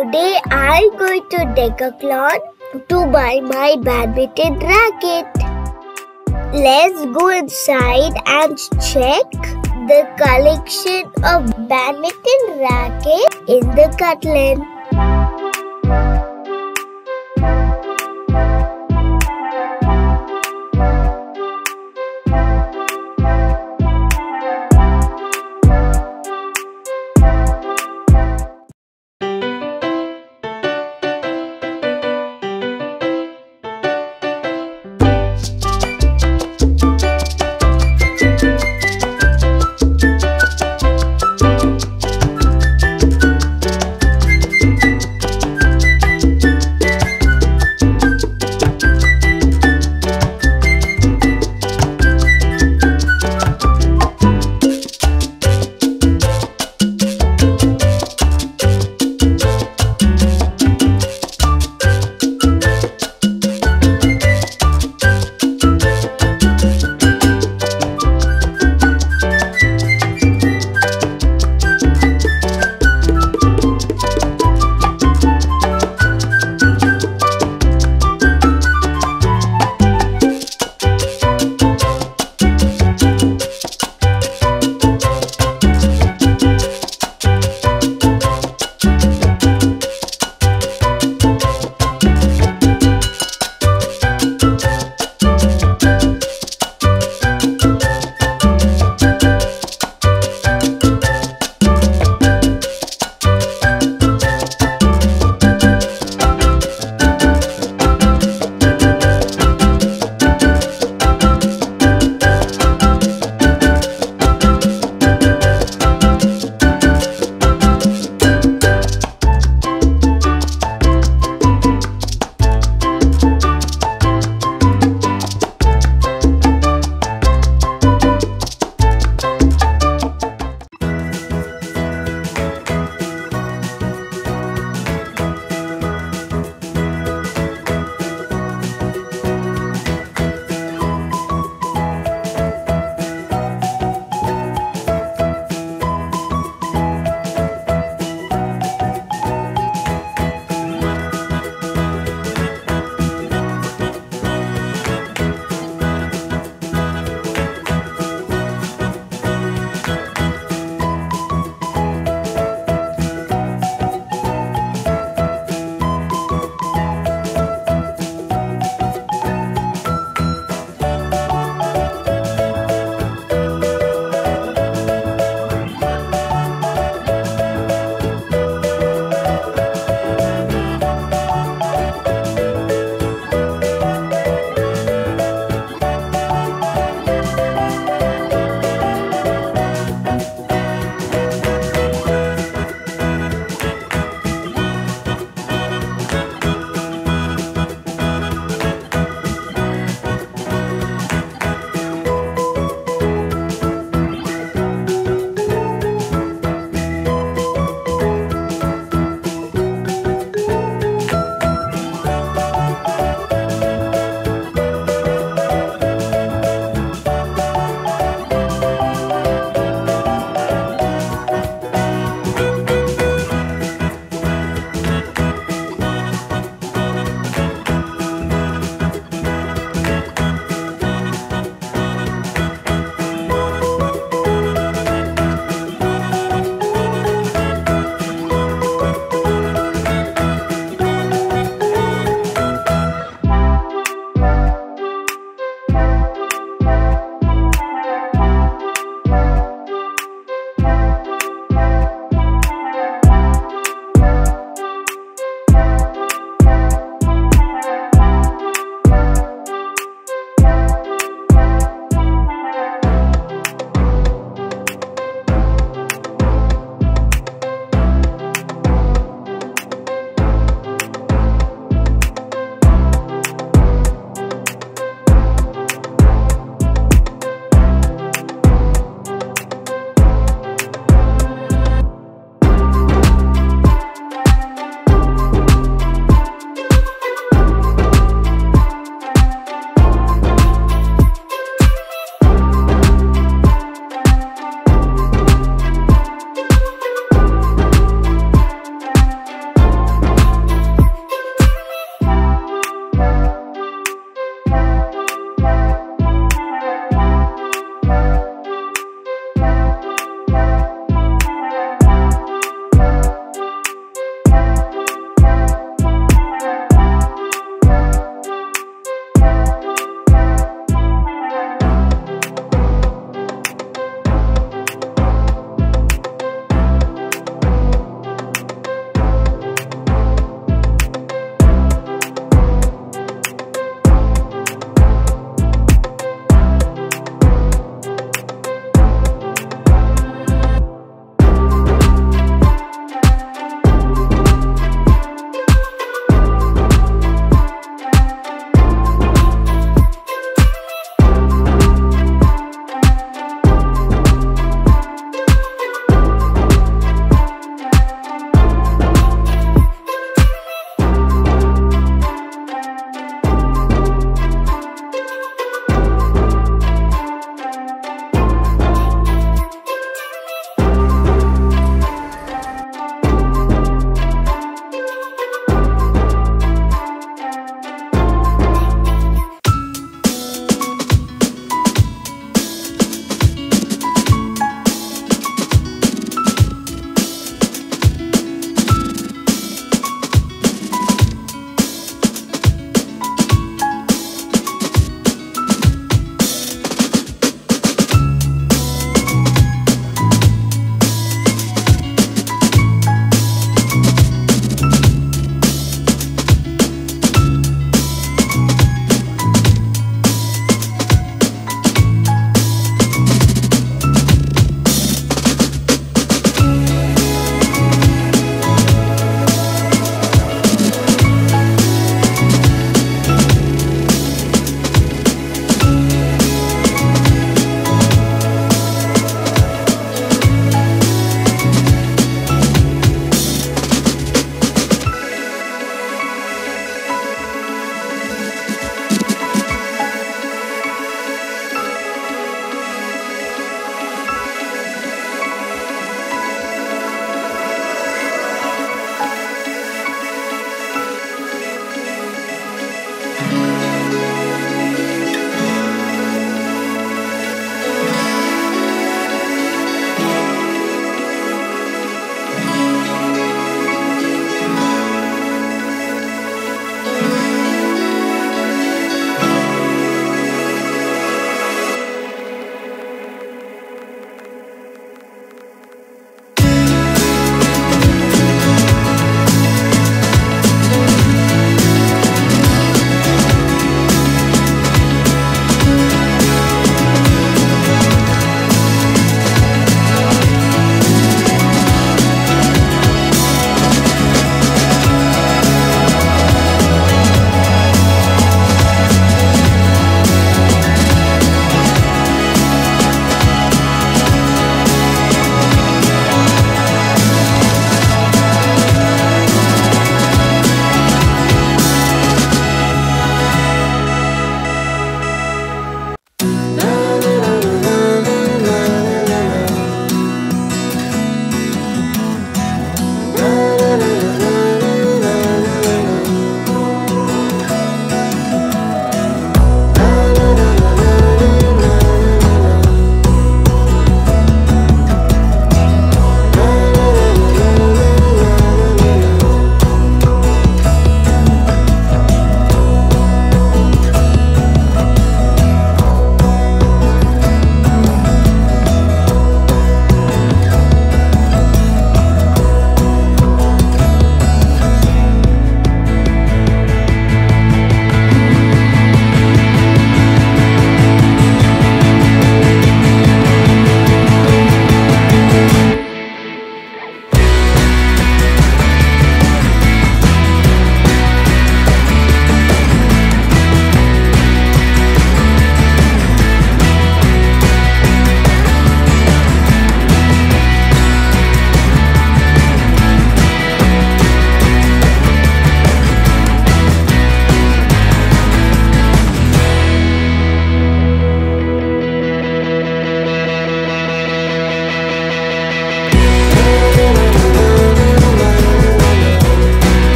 Today I'm going to Decathlon to buy my badminton racket. Let's go inside and check the collection of badminton racket in Decathlon.